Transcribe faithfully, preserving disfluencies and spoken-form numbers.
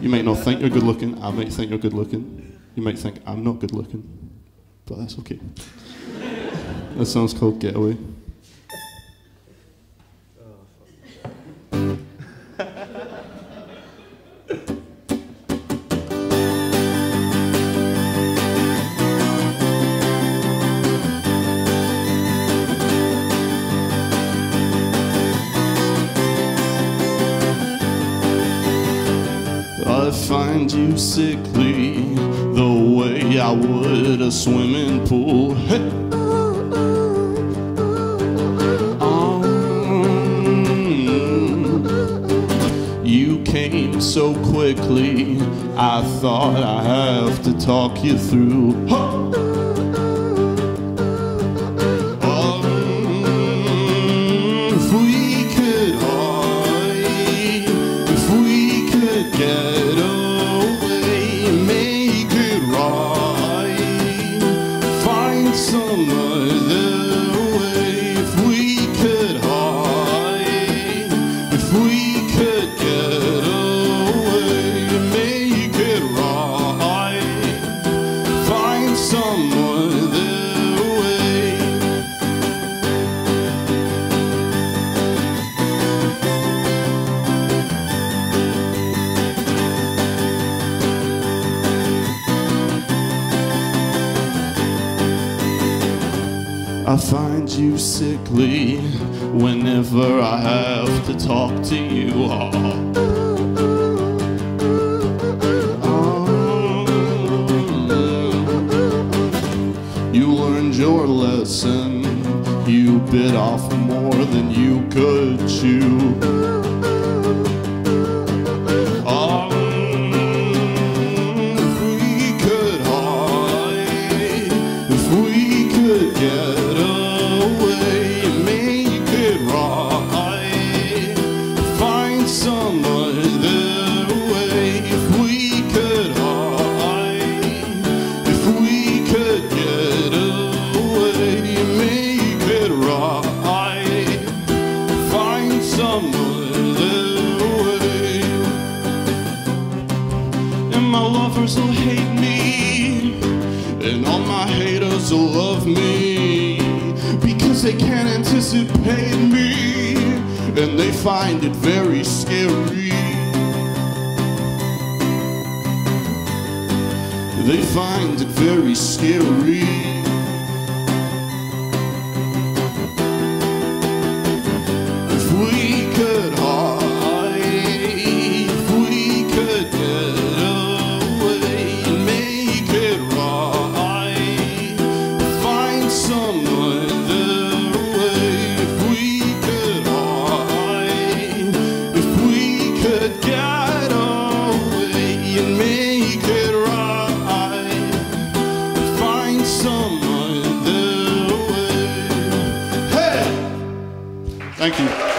You might not think you're good looking, I might think you're good looking. You might think I'm not good looking, but that's okay. That song's called Get Away. I find you sickly, the way I would a swimming pool. Hey. Um, you came so quickly, I thought I have to talk you through. Um, if we could, if we could get. Some other way, if we could hide, if we could get away, make it right, find some other I find you sickly whenever I have to talk to you. Oh. Oh. You learned your lesson, you bit off more than you could chew. Oh. If we could hide, if we could get will hate me, and all my haters will love me, because they can't anticipate me, and they find it very scary. They find it very scary. Thank you.